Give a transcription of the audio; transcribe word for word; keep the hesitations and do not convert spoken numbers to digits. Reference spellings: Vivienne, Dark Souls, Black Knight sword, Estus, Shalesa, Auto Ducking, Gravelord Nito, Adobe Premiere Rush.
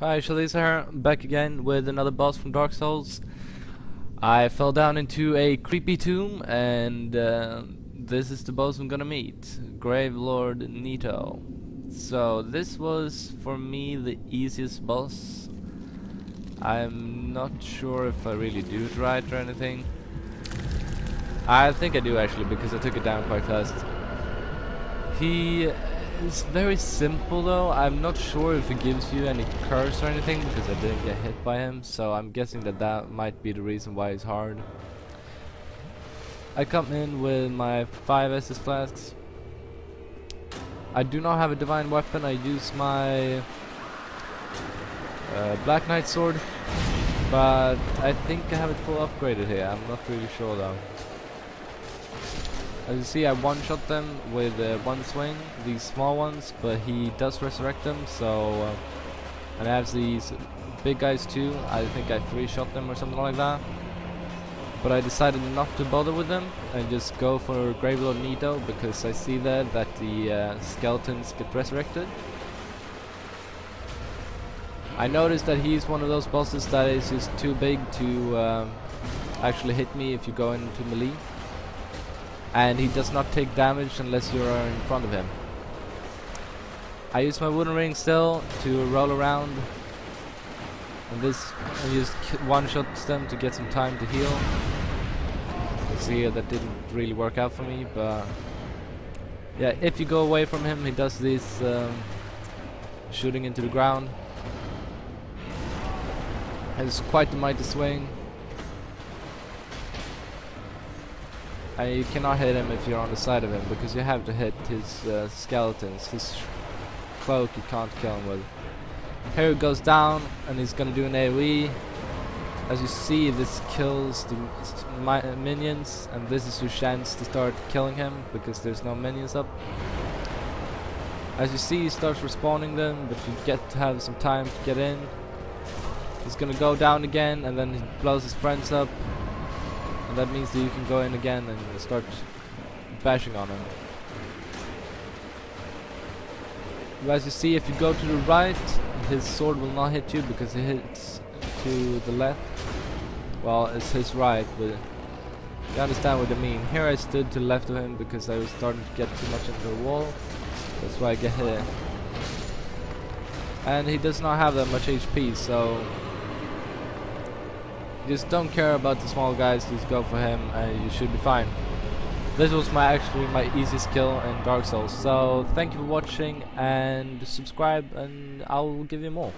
Hi, Shalesa here, back again with another boss from Dark Souls. I fell down into a creepy tomb, and uh, this is the boss I'm gonna meet, Gravelord Nito. So this was for me the easiest boss. I'm not sure if I really do it right or anything. I think I do actually, because I took it down quite fast. He It's very simple though. I'm not sure if it gives you any curse or anything, because I didn't get hit by him, so I'm guessing that that might be the reason why it's hard. I come in with my five Estus flasks. I do not have a divine weapon. I use my uh, Black Knight sword, but I think I have it full upgraded here. I'm not really sure though. As you see, I one-shot them with uh, one swing, these small ones, but he does resurrect them, so... Uh, and I have these big guys too. I think I three-shot them or something like that. But I decided not to bother with them and just go for Gravelord Nito, because I see there that the uh, skeletons get resurrected. I noticed that he's one of those bosses that is just too big to uh, actually hit me if you go into melee. And he does not take damage unless you are in front of him. I use my wooden ring still to roll around, and this I used one-shots them to get some time to heal. You see, that didn't really work out for me, but yeah, if you go away from him, he does this um, shooting into the ground. It's quite a mighty swing. And you cannot hit him if you're on the side of him, because you have to hit his uh, skeletons. His cloak you can't kill him with. Here he goes down, and he's gonna do an AoE. As you see, this kills the mi minions, and this is your chance to start killing him, because there's no minions up. As you see, he starts respawning them, but you get to have some time to get in. He's gonna go down again, and then he blows his friends up. That means that you can go in again and start bashing on him. As you see, if you go to the right, his sword will not hit you because it hits to the left. Well, it's his right, but you understand what I mean. Here I stood to the left of him because I was starting to get too much into the wall. That's why I get hit. And he does not have that much H P, so... just don't care about the small guys, just go for him and you should be fine. This was my actually my easiest kill in Dark Souls. So thank you for watching and subscribe, and I'll give you more.